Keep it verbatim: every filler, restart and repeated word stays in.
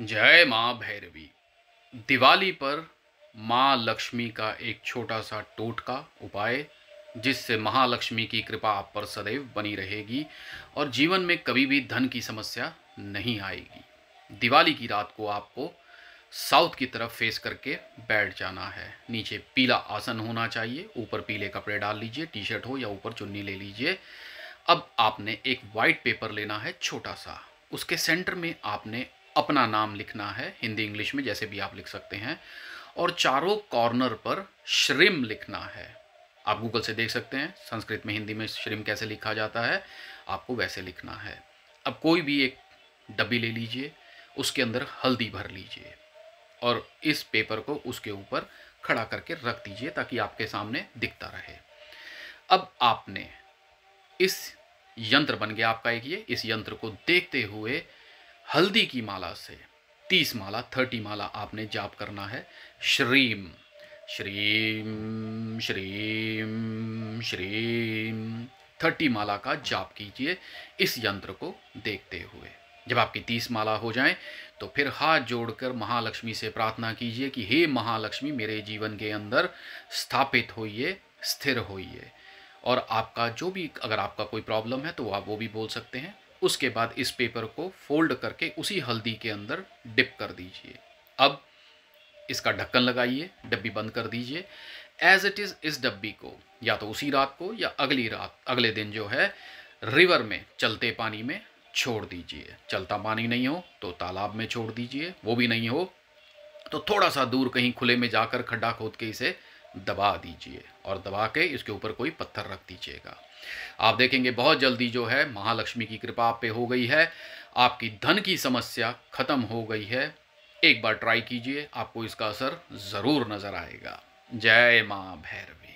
जय माँ भैरवी। दिवाली पर माँ लक्ष्मी का एक छोटा सा टोटका उपाय, जिससे महालक्ष्मी की कृपा आप पर सदैव बनी रहेगी और जीवन में कभी भी धन की समस्या नहीं आएगी। दिवाली की रात को आपको साउथ की तरफ फेस करके बैठ जाना है। नीचे पीला आसन होना चाहिए, ऊपर पीले कपड़े डाल लीजिए, टी शर्ट हो या ऊपर चुन्नी ले लीजिए। अब आपने एक वाइट पेपर लेना है छोटा सा, उसके सेंटर में आपने अपना नाम लिखना है, हिंदी इंग्लिश में जैसे भी आप लिख सकते हैं, और चारों कॉर्नर पर श्रीम लिखना है। आप गूगल से देख सकते हैं संस्कृत में हिंदी में श्रीम कैसे लिखा जाता है, आपको वैसे लिखना है। अब कोई भी एक डब्बी ले लीजिए, उसके अंदर हल्दी भर लीजिए और इस पेपर को उसके ऊपर खड़ा करके रख दीजिए ताकि आपके सामने दिखता रहे। अब आपने इस यंत्र बन गया आपका एक ये, इस यंत्र को देखते हुए हल्दी की माला से तीस माला थर्टी माला आपने जाप करना है। श्रीम श्रीम श्रीम श्रीम थर्टी माला का जाप कीजिए इस यंत्र को देखते हुए। जब आपकी तीस माला हो जाए तो फिर हाथ जोड़कर महालक्ष्मी से प्रार्थना कीजिए कि हे महालक्ष्मी, मेरे जीवन के अंदर स्थापित होइए, स्थिर होइए। और आपका जो भी, अगर आपका कोई प्रॉब्लम है तो आप वो भी बोल सकते हैं। उसके बाद इस पेपर को फोल्ड करके उसी हल्दी के अंदर डिप कर दीजिए। अब इसका ढक्कन लगाइए, डब्बी बंद कर दीजिए। एज इट इज़ इस डब्बी को या तो उसी रात को या अगली रात, अगले दिन जो है, रिवर में, चलते पानी में छोड़ दीजिए। चलता पानी नहीं हो तो तालाब में छोड़ दीजिए, वो भी नहीं हो तो थोड़ा सा दूर कहीं खुले में जाकर खड्डा खोद के इसे दबा दीजिए और दबा के इसके ऊपर कोई पत्थर रख दीजिएगा। आप देखेंगे बहुत जल्दी जो है महालक्ष्मी की कृपा आप पे हो गई है, आपकी धन की समस्या खत्म हो गई है। एक बार ट्राई कीजिए, आपको इसका असर ज़रूर नज़र आएगा। जय माँ भैरवी।